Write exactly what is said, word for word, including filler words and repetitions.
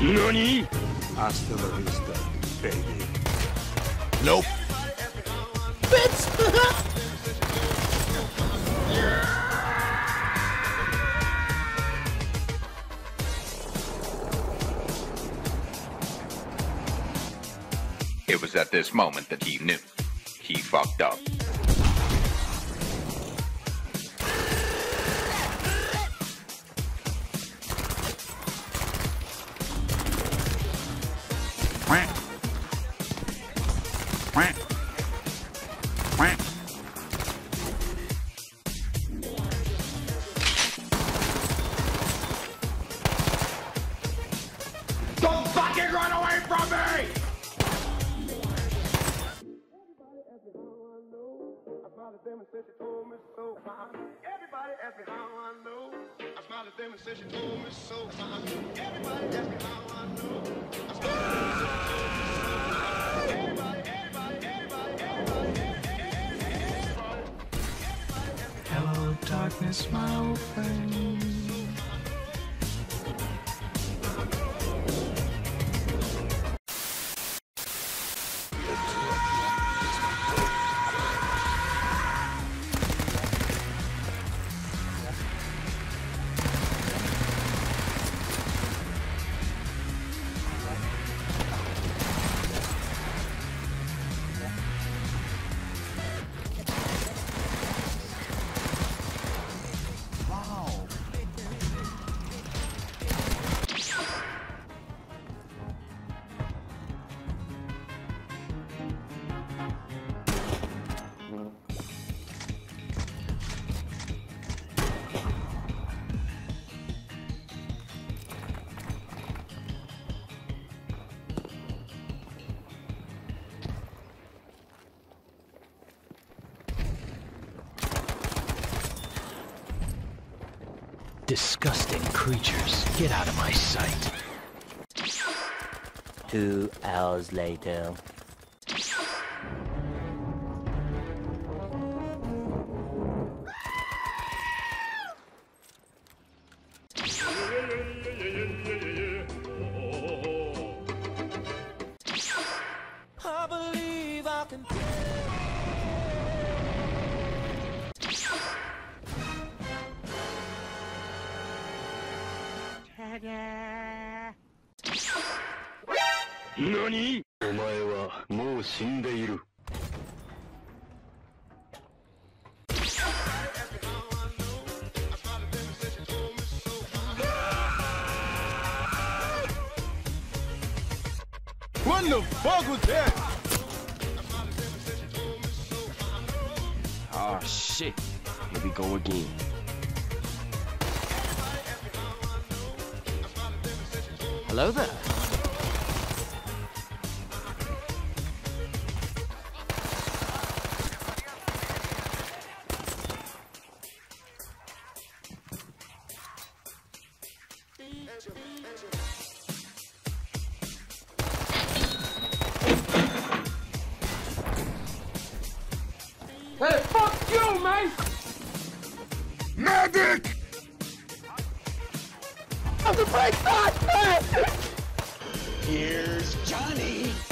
Nani? Hasta la vista, baby. Nope. Bits! It was at this moment that he knew. He fucked up. Don't fucking run away from me! Said she told me so. Everybody asked me how I know. I smiled at them and said she told me so. Everybody asked me how I know. I smiled at them and said she told me so. Everybody, everybody, everybody, everybody, everybody, everybody. Hello, darkness, my old friend. Disgusting creatures, get out of my sight. Two hours later. I believe I can Nani? Omae wa mou shindeiru. What the fuck was that? Oh shit. Here we go again. Hello there. Hey, fuck you, mate! Medic! I'm the break. Here's Johnny!